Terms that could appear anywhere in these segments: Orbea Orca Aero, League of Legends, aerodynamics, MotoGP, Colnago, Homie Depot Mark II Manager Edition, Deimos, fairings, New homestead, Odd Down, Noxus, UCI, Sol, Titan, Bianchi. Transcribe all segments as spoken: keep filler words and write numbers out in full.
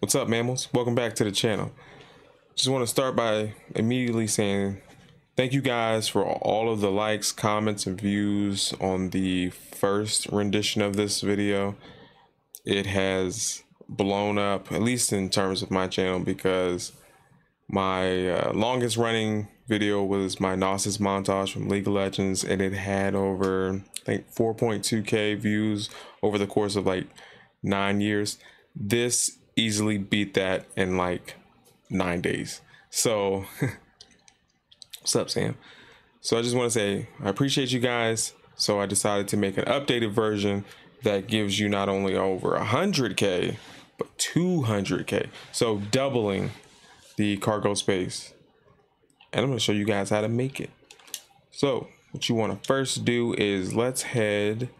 What's up, mammals? Welcome back to the channel. Just want to start by immediately saying thank you guys for all of the likes, comments, and views on the first rendition of this video. It has blown up, at least in terms of my channel, because my uh, longest running video was my Noxus montage from League of Legends, and it had over, I think, four point two K views over the course of like nine years. This easily beat that in like nine days. So, what's up, Sam? So I just want to say I appreciate you guys. So I decided to make an updated version that gives you not only over one hundred K, but two hundred K. So doubling the cargo space. And I'm gonna show you guys how to make it. So what you want to first do is let's head,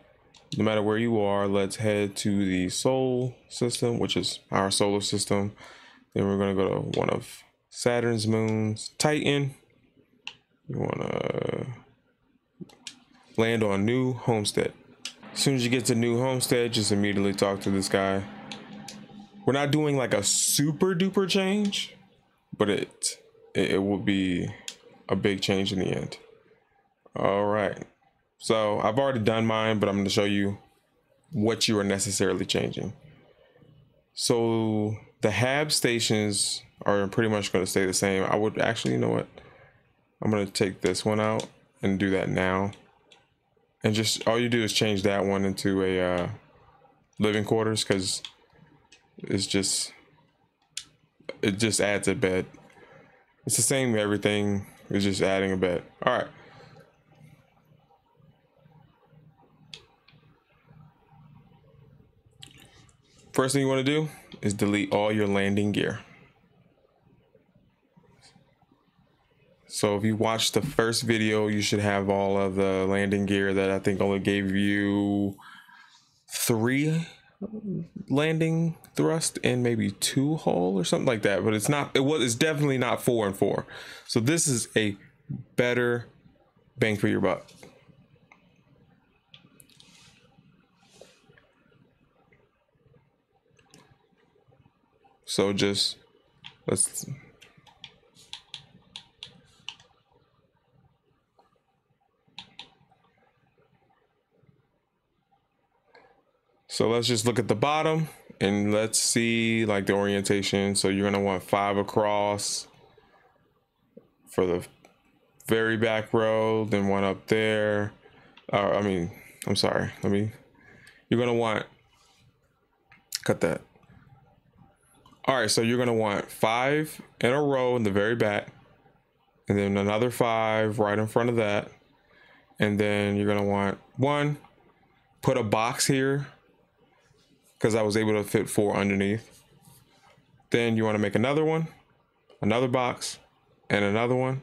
no matter where you are, let's head to the Sol system, which is our solar system. Then we're gonna go to one of Saturn's moons, Titan. You wanna land on New Homestead. As soon as you get to New Homestead, just immediately talk to this guy. We're not doing like a super duper change, but it it will be a big change in the end. All right, so I've already done mine, but I'm going to show you what you are necessarily changing. So the hab stations are pretty much going to stay the same. I would actually, you know what, I'm going to take this one out and do that now, and just all you do is change that one into a uh, living quarters, because it's just it just adds a bed. It's the same, everything is just adding a bed. All right. First thing you want to do is delete all your landing gear. So if you watched the first video, you should have all of the landing gear that I think only gave you three landing thrust and maybe two hull or something like that, but it's not it was it's definitely not four and four. So this is a better bang for your buck. So just let's So let's just look at the bottom and let's see like the orientation. So you're gonna want five across for the very back row, then one up there. Uh, I mean, I'm sorry, let me, you're gonna want, cut that. All right, so you're gonna want five in a row in the very back, and then another five right in front of that. And then you're gonna want one, put a box here, because I was able to fit four underneath. Then you want to make another one, another box, and another one.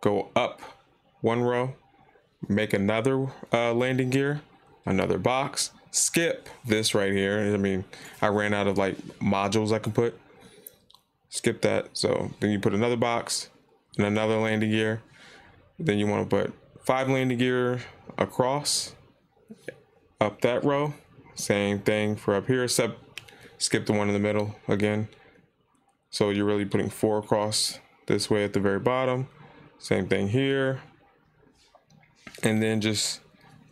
Go up one row, make another uh, landing gear, another box, skip this right here. I mean, I ran out of like modules I can put, skip that. So then you put another box and another landing gear. Then you want to put five landing gear across up that row. Same thing for up here, except skip the one in the middle again. So you're really putting four across this way at the very bottom. Same thing here. And then just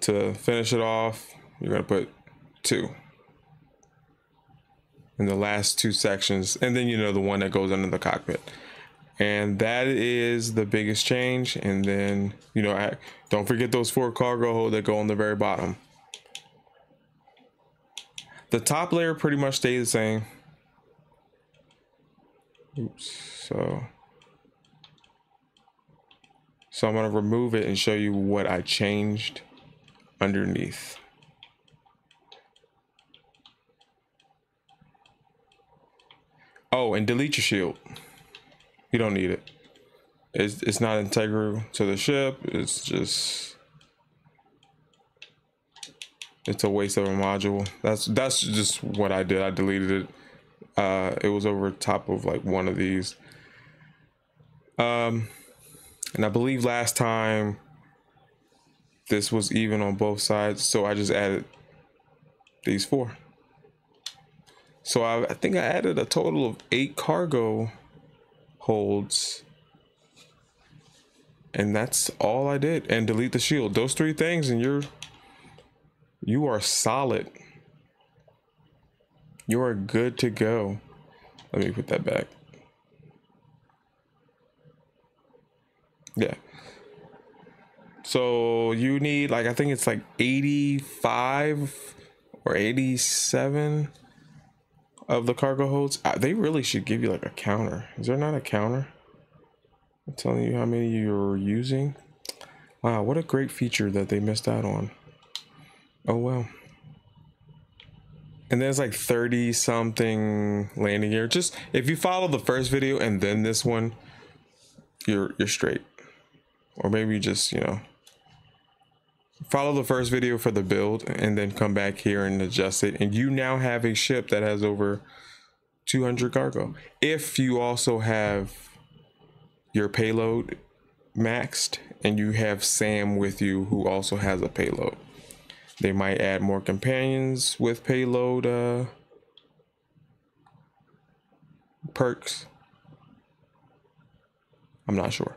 to finish it off, you're gonna put two in the last two sections. And then, you know, the one that goes under the cockpit. And that is the biggest change. And then, you know, I, don't forget those four cargo holds that go on the very bottom. The top layer pretty much stays the same. Oops, so. So I'm gonna remove it and show you what I changed underneath. Oh, and delete your shield. You don't need it. It's, it's not integral to the ship. It's just, it's a waste of a module. That's that's just what I did. I deleted it. Uh, it was over top of like one of these. Um, and I believe last time this was even on both sides. So I just added these four. So I, I think I added a total of eight cargo holds. And that's all I did. And delete the shield. Those three things and you're, you are solid. You are good to go. Let me put that back. Yeah. So you need like, I think it's like eighty-five or eighty-seven of the cargo holds. They really should give you like a counter. Is there not a counter? I'm telling you how many you're using. Wow, what a great feature that they missed out on. Oh well. And there's like thirty something landing gear. Just if you follow the first video and then this one, you're you're straight. Or maybe just, you know, follow the first video for the build and then come back here and adjust it. And you now have a ship that has over two hundred cargo. If you also have your payload maxed and you have Sam with you who also has a payload. They might add more companions with payload uh, perks. I'm not sure.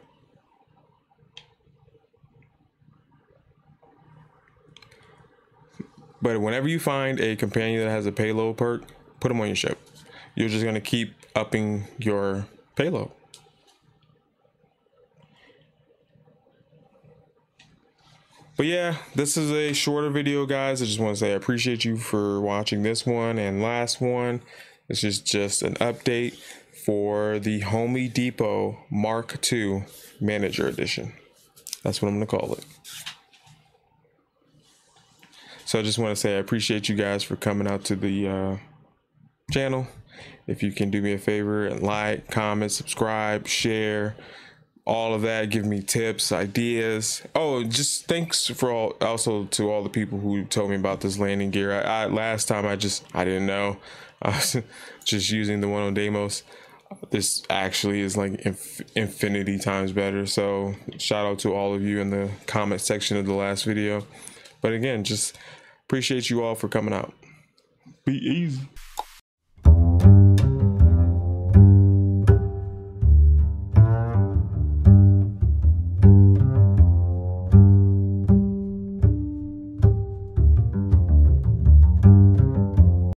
But whenever you find a companion that has a payload perk, put them on your ship. You're just going to keep upping your payload. But yeah, this is a shorter video, guys. I just want to say I appreciate you for watching this one and last one. This is just an update for the Homie Depot Mark two Manager Edition. That's what I'm going to call it. So I just want to say I appreciate you guys for coming out to the uh, channel. If you can do me a favor and like, comment, subscribe, share, all of that. Give me tips, ideas. Oh, just thanks for all, also to all the people who told me about this landing gear. I, I last time I just I didn't know. I was just using the one on Deimos. This actually is like inf infinity times better. So shout out to all of you in the comment section of the last video. But again, just appreciate you all for coming out. Be easy.